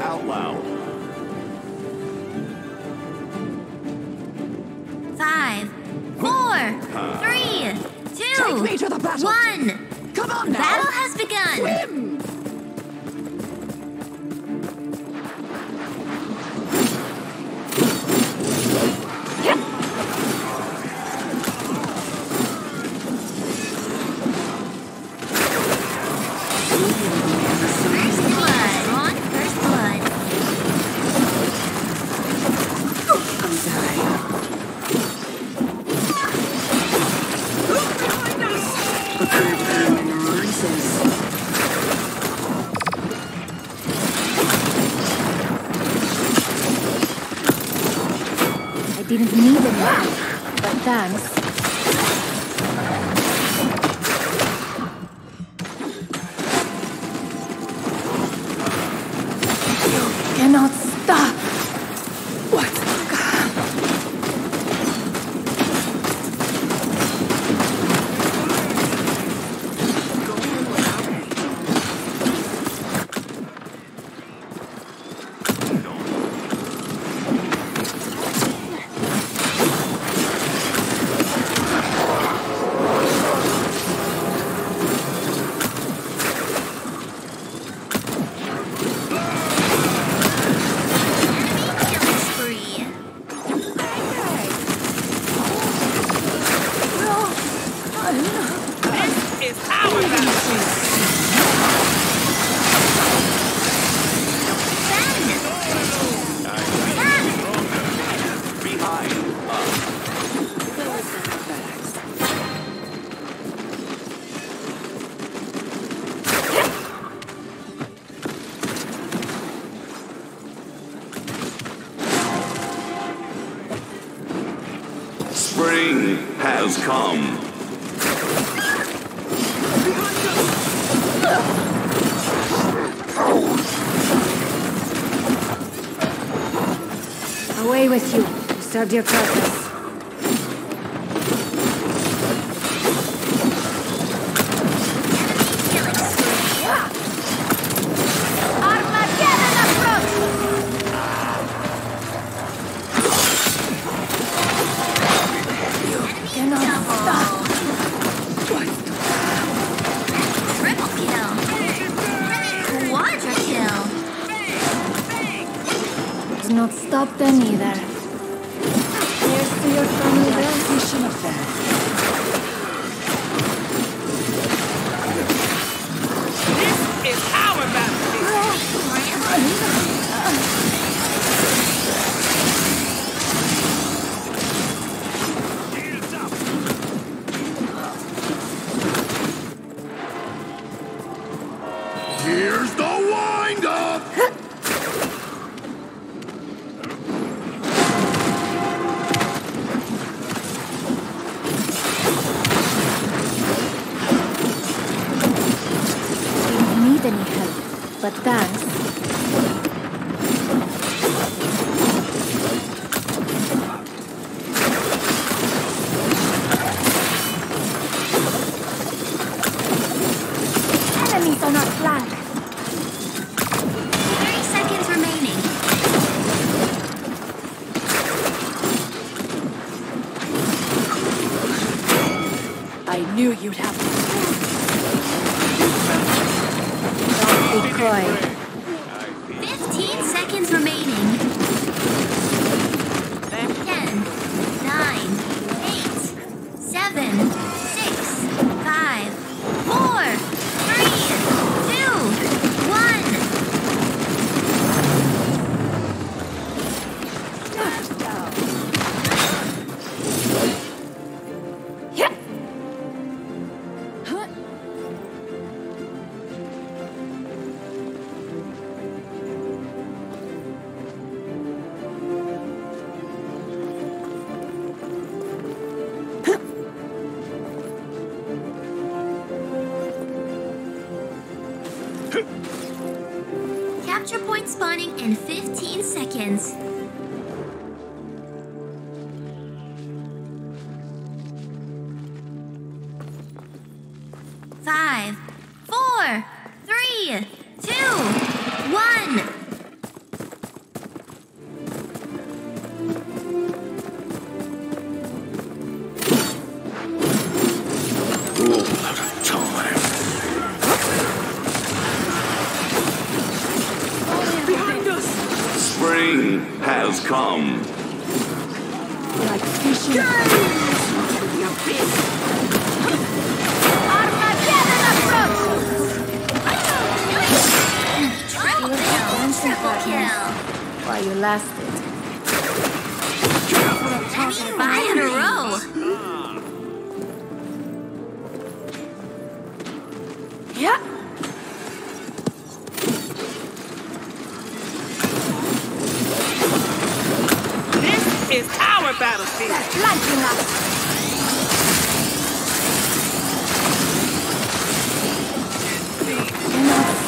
out loud. 5, 4, 3, 2, take me to the battle. 1. Come on now. Battle has begun. Swim. Didn't need it, but thanks. You cannot stop. What? Spring has come. Away with you. You served your purpose. Not stop them either. Here's to your family realization of that. This is our battle. Here's the wind up. But thanks. Enemies on our flank. 30 seconds remaining. I knew you'd have to. 15 seconds remaining. 10, 9, 8, 7, 6, 5, 4, 3, 2, 1. Yeah. Capture point spawning in 15 seconds. Five, four, three, two, one. has come. Like fish in the abyss. Armageddon approaches! Triple kill! While you lasted. Five in a row! Yeah. It's our battlefield. That's lighting up.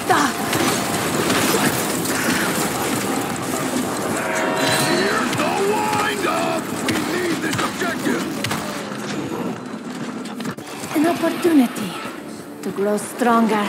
Stop. Here's the wind up. We need this objective. An opportunity to grow stronger.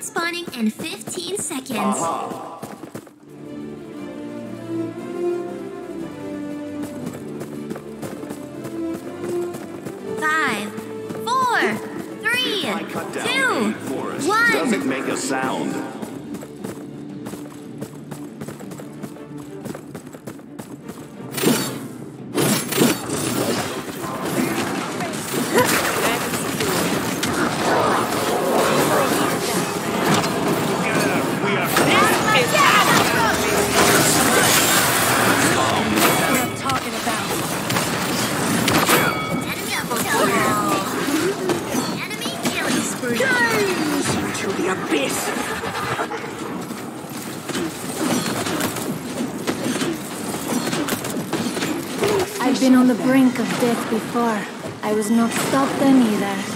Spawning in 15 seconds. Uh-huh. 3, 2, 1. Doesn't make a sound. I've been on the brink of death before. I was not stopped then either.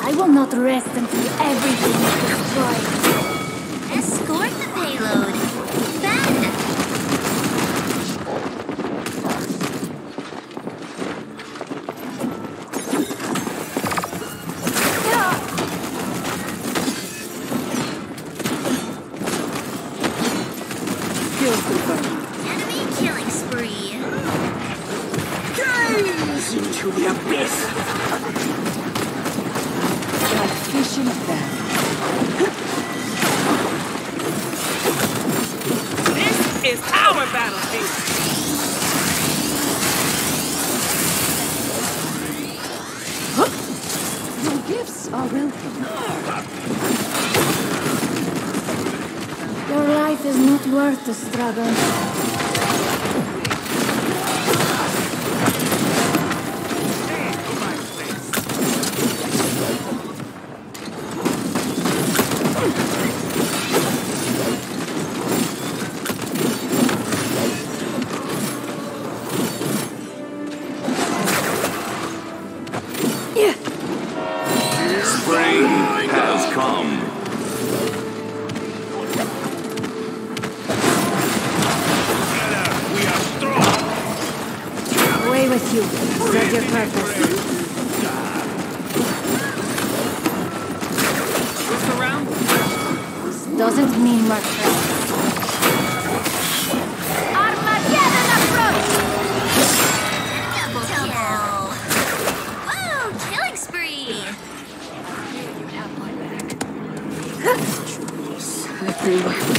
I will not rest until everything is destroyed. Escort the payload. Ben! Enemy killing spree. Gaze into the abyss. Fishing battle. This is our battlefield. Your gifts are welcome. Your life is not worth the struggle. You serve your purpose. Look around. This doesn't mean much. Armageddon approach! Double kill! Woo! Killing spree! You have my back. Everyone.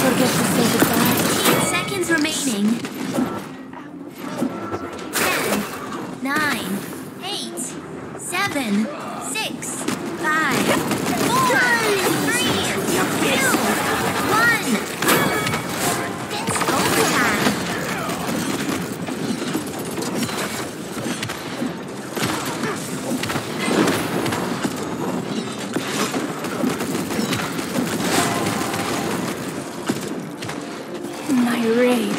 forget to say goodbye. 8 seconds remaining. 10, 9, 8, 7, 6, 5, 4, 3, 2, 1. It's overtime. Enemy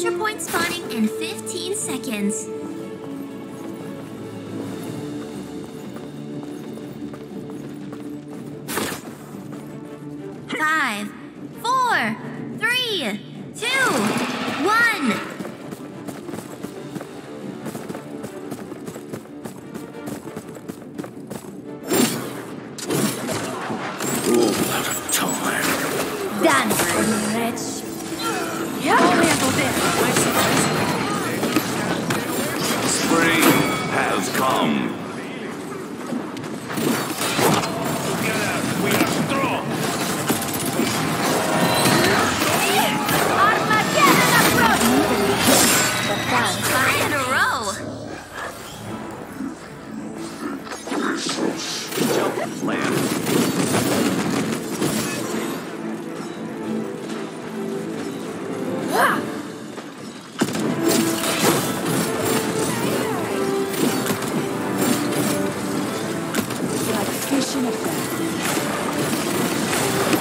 Capture point spawning in 15 seconds.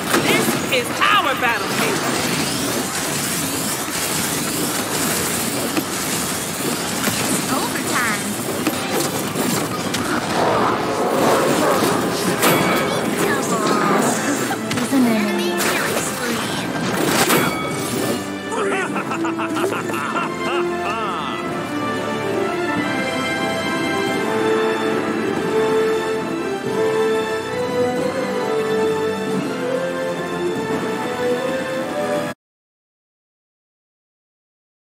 This is our battlefield!